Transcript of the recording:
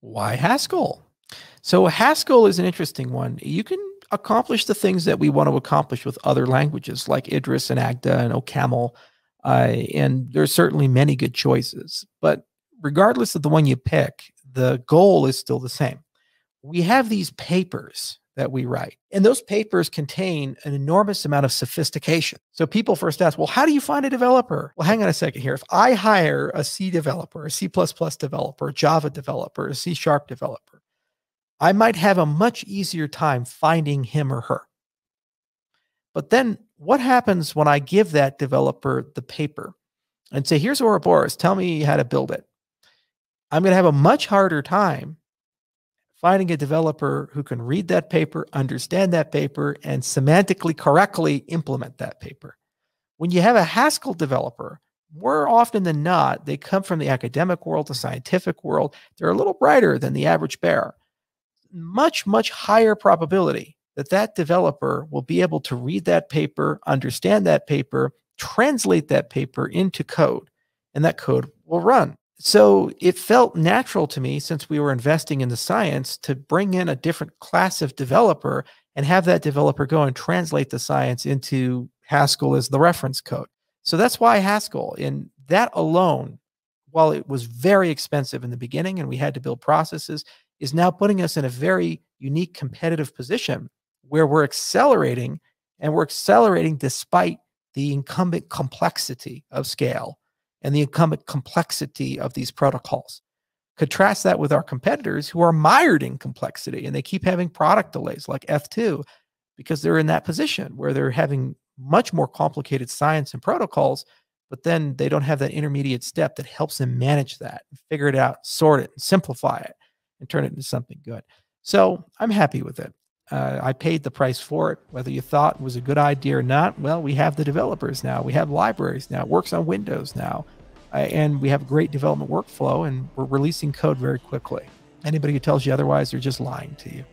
Why Haskell? So Haskell is an interesting one. You can accomplish the things that we want to accomplish with other languages like Idris and Agda and OCaml. And there's certainly many good choices. But regardless of the one you pick, the goal is still the same. We have these papers that we write, and those papers contain an enormous amount of sophistication. So people first ask, well, how do you find a developer? Well, hang on a second here. If I hire a C developer, a C++ developer, a Java developer, a C# developer, I might have a much easier time finding him or her. But then what happens when I give that developer the paper and say, here's Ouroboros, tell me how to build it? I'm going to have a much harder time finding a developer who can read that paper, understand that paper, and semantically correctly implement that paper. When you have a Haskell developer, more often than not, they come from the academic world, the scientific world. They're a little brighter than the average bear. Much, much higher probability that that developer will be able to read that paper, understand that paper, translate that paper into code, and that code will run. So it felt natural to me, since we were investing in the science, to bring in a different class of developer and have that developer go and translate the science into Haskell as the reference code. So that's why Haskell. And that alone, while it was very expensive in the beginning and we had to build processes, is now putting us in a very unique competitive position where we're accelerating, and we're accelerating despite the incumbent complexity of scale and the incumbent complexity of these protocols. Contrast that with our competitors who are mired in complexity, and they keep having product delays like F2 because they're in that position where they're having much more complicated science and protocols, but then they don't have that intermediate step that helps them manage that, figure it out, sort it, and simplify it, and turn it into something good. So I'm happy with it. I paid the price for it. Whether you thought it was a good idea or not, well, we have the developers now. We have libraries now. It works on Windows now. And we have great development workflow, and we're releasing code very quickly. Anybody who tells you otherwise, they're just lying to you.